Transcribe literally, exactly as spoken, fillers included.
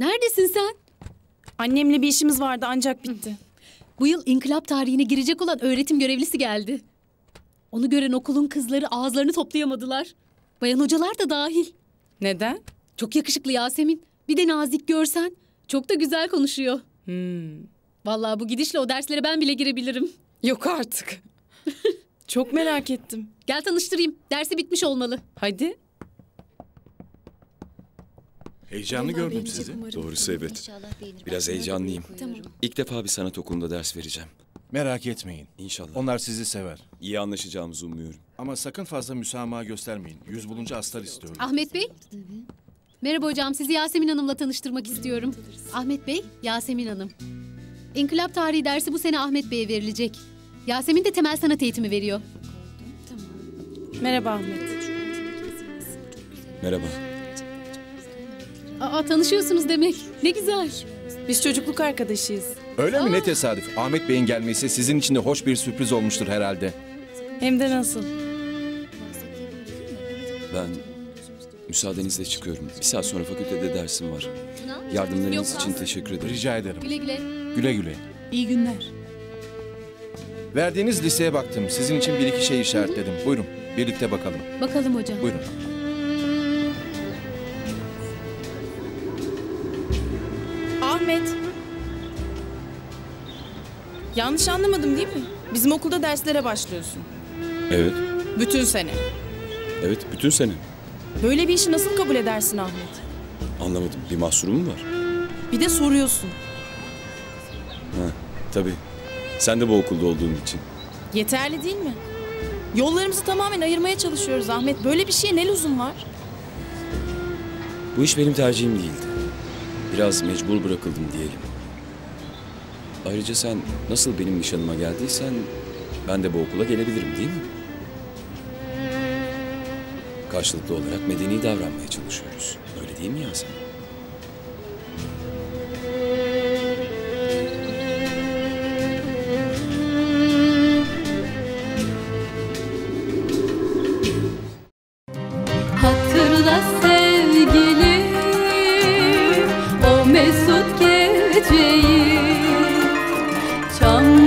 Neredesin sen? Annemle bir işimiz vardı ancak bitti. Bu yıl inkılap tarihine girecek olan öğretim görevlisi geldi. Onu gören okulun kızları ağızlarını toplayamadılar. Bayan hocalar da dahil. Neden? Çok yakışıklı Yasemin. Bir de nazik görsen. Çok da güzel konuşuyor. Hmm. Vallahi bu gidişle o derslere ben bile girebilirim. Yok artık. Çok merak ettim. Gel tanıştırayım. Dersi bitmiş olmalı. Hadi. Heyecanlı vallahi gördüm sizi. Umarım. Doğrusu evet. Biraz heyecanlıyım. Tamam. İlk defa bir sanat okulunda ders vereceğim. Merak etmeyin. İnşallah. Onlar sizi sever. İyi anlaşacağımızı umuyorum. Ama sakın fazla müsamaha göstermeyin. Yüz bulunca astar istiyorum. Ahmet Bey. Hı hı. Merhaba hocam. Sizi Yasemin Hanım'la tanıştırmak istiyorum. Ahmet Bey, Yasemin Hanım. İnkılap tarihi dersi bu sene Ahmet Bey'e verilecek. Yasemin de temel sanat eğitimi veriyor. Tamam. Merhaba Ahmet. Merhaba. Aa, tanışıyorsunuz demek. Ne güzel. Biz çocukluk arkadaşıyız. Öyle mi? Aa. Ne tesadüf. Ahmet Bey'in gelmesi sizin için de hoş bir sürpriz olmuştur herhalde. Hem de nasıl. Ben müsaadenizle çıkıyorum. Bir saat sonra fakültede dersim var. Yardımlarınız Yok, için lazım. Teşekkür ederim. Rica ederim. Güle güle. Güle güle. İyi günler. Verdiğiniz listeye baktım. Sizin için bir iki şey işaretledim. Hı hı. Buyurun. Birlikte bakalım. Bakalım hocam. Buyurun. Ahmet. Yanlış anlamadım değil mi? Bizim okulda derslere başlıyorsun. Evet. Bütün sene. Evet, bütün sene. Böyle bir işi nasıl kabul edersin Ahmet? Anlamadım. Bir mahsurum mu var? Bir de soruyorsun. Ha, tabii. Sen de bu okulda olduğun için. Yeterli değil mi? Yollarımızı tamamen ayırmaya çalışıyoruz Ahmet. Böyle bir şeye ne lüzum var? Bu iş benim tercihim değildi. Biraz mecbur bırakıldım diyelim. Ayrıca sen nasıl benim nişanıma geldiysen ben de bu okula gelebilirim değil mi? Karşılıklı olarak medeni davranmaya çalışıyoruz. Öyle değil mi Yasemin? Mesut geceyi çam